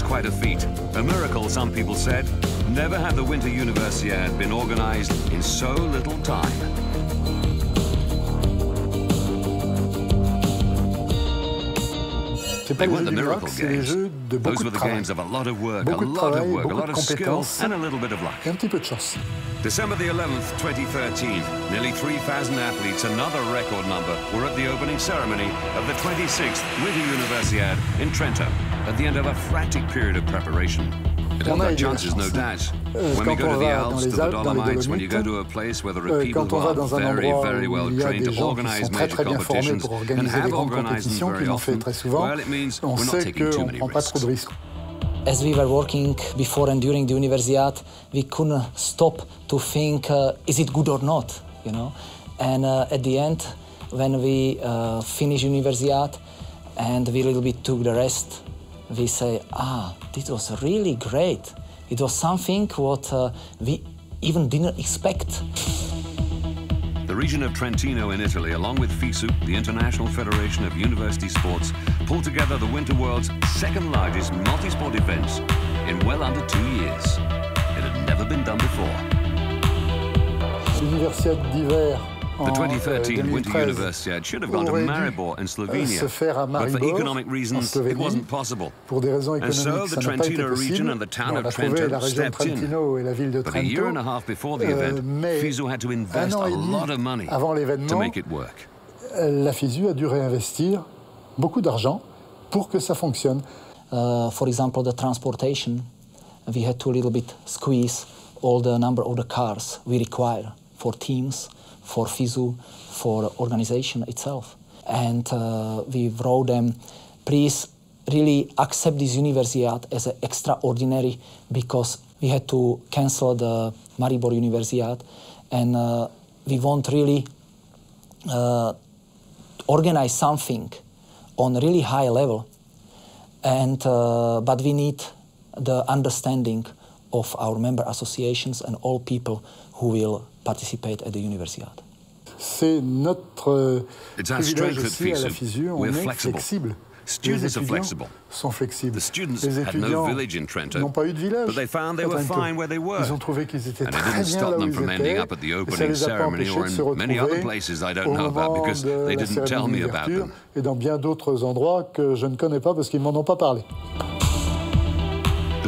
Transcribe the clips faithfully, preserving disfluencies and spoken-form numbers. was quite a feat. A miracle, some people said. Never had the Winter Universiade been organized in so little time. They weren't the miracle games. Those were the games of a lot of work, a lot of work, a lot of skill, and a little bit of luck. December the eleventh, twenty thirteen, nearly three thousand athletes, another record number, were at the opening ceremony of the twenty-sixth Winter Universiade in Trento, at the end of a frantic period of preparation. It held our chances, no doubt. When we go to the Alps, to the Dolomites, when you go to a place where there are people who are very, very well trained to organize major competitions and have organized them very often, well, it means we're not taking too many risks. As we were working before and during the Universiade, we couldn't stop to think, uh, is it good or not, you know? And uh, at the end, when we uh, finished Universiade and we a little bit took the rest, we say, ah, this was really great. It was something what uh, we even didn't expect. The region of Trentino in Italy, along with FISU, the International Federation of University Sports, pulled together the Winter World's second largest multi-sport events in well under two years. It had never been done before. The twenty thirteen Winter Universiade should have gone to Maribor in Slovenia, but for economic reasons it wasn't possible. And so the Trentino region and the town of Trento stepped in. But a year and a half before the event, FISU had to invest a lot of money to make it work. La FISU a dû réinvestir beaucoup d'argent pour que ça fonctionne. Uh, for example, the transportation, we had to a little bit squeeze all the number of the cars we require for teams, for FISU, for organization itself. And uh, we wrote them, please really accept this Universiade as an extraordinary, because we had to cancel the Maribor Universiade, and uh, we want really uh, organize something on really high level, and, uh, but we need the understanding of our member associations and all people who will participate at the Universiade. It's our strength at FISU. We're flexible. Students are flexible. The students had no village in Trento, but they found they were fine where they were. And it didn't stop them from ending up at the opening ceremony or in many other places I don't know about because they didn't tell me about them. The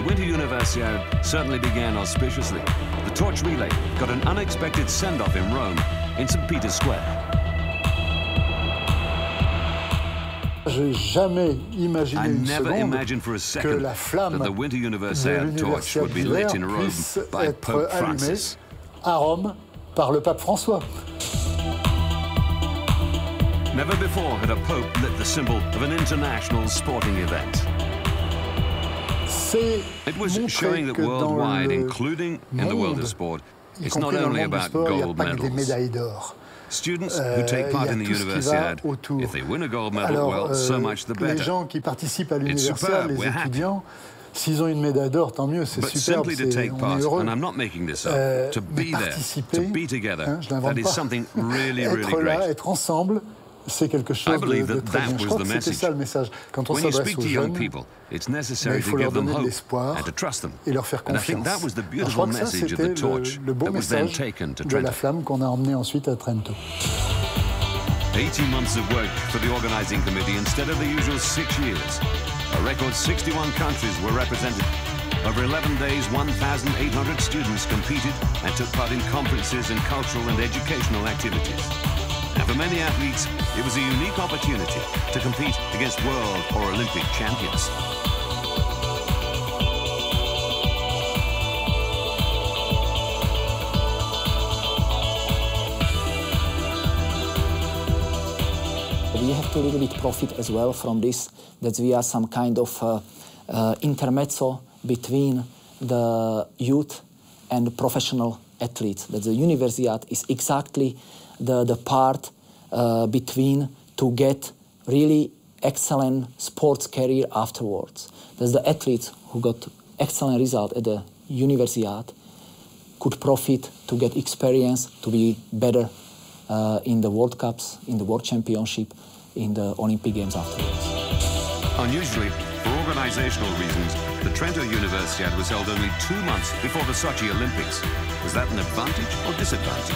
Winter Universiade certainly began auspiciously. The torch relay got an unexpected send-off in Rome, in Saint Peter's Square. I never imagined for a second that the Winter Universiade torch would be lit in Rome by Pope Francis. À Rome par le Pape François. Never before had a pope lit the symbol of an international sporting event. It was showing that worldwide, including in the world of sport, it's not only about gold medals. Students who take part in the Universiade, if they win a gold medal, well, so much the better. It's superb, we're happy. But simply to take part, and I'm not making this up, to be there, to be together, that is something really, really great. I believe that that was the message. When you speak to young people, it's necessary to give them hope and to trust them. And I think that was the beautiful message of the torch that was then taken to Trento. eighteen months of work for the organizing committee instead of the usual six years. A record sixty-one countries were represented. Over eleven days, one thousand eight hundred students competed and took part in conferences and cultural and educational activities. And for many athletes, it was a unique opportunity to compete against world or Olympic champions. We have to a little bit profit as well from this, that we are some kind of uh, uh, intermezzo between the youth and the professional athletes. That the Universiade is exactly The, the part uh, between to get really excellent sports career afterwards. There's the athletes who got excellent result at the Universiade could profit to get experience to be better uh, in the World Cups, in the World Championship, in the Olympic Games afterwards. Unusually, for organizational reasons, the Trento Universiade was held only two months before the Sochi Olympics. Was that an advantage or disadvantage?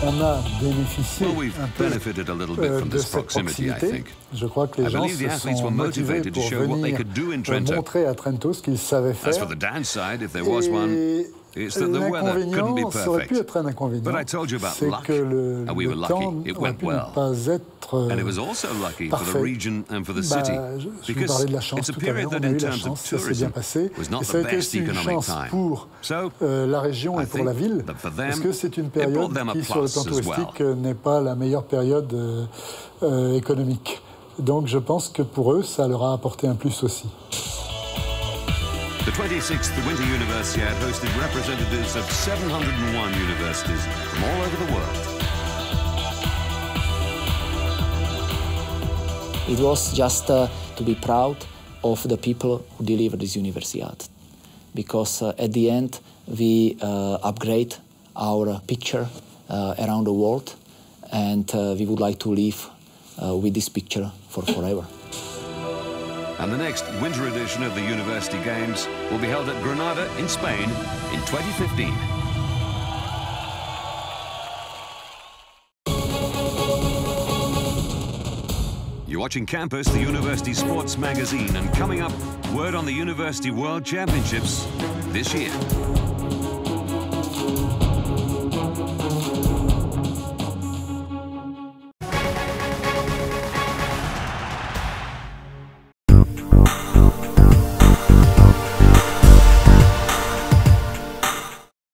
Well, we've benefited a little bit from this proximity, I think. I believe the athletes were motivated to show what they could do in Trento. As for the downside, if there was one, it's that the weather couldn't be perfect. But I told you about luck, and we were lucky. It went well. And it was also lucky for the region and for the city, because it's a period that, in terms of tourism, was not the best economic time. So I think that for them, it brought them a plus as well. Donc je pense que pour eux, ça leur a apporté un plus aussi. The twenty-sixth Winter Universiade hosted representatives of seven hundred and one universities from all over the world. It was just uh, to be proud of the people who delivered this Universiade, because uh, at the end we uh, upgrade our picture uh, around the world, and uh, we would like to live uh, with this picture for forever. And the next winter edition of the University Games will be held at Granada in Spain in twenty fifteen. You're watching Campus, the University Sports Magazine, and coming up, word on the University World Championships this year.